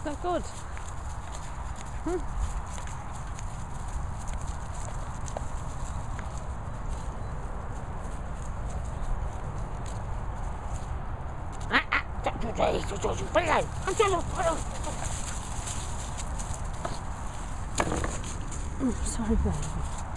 Is that good? Sorry, baby.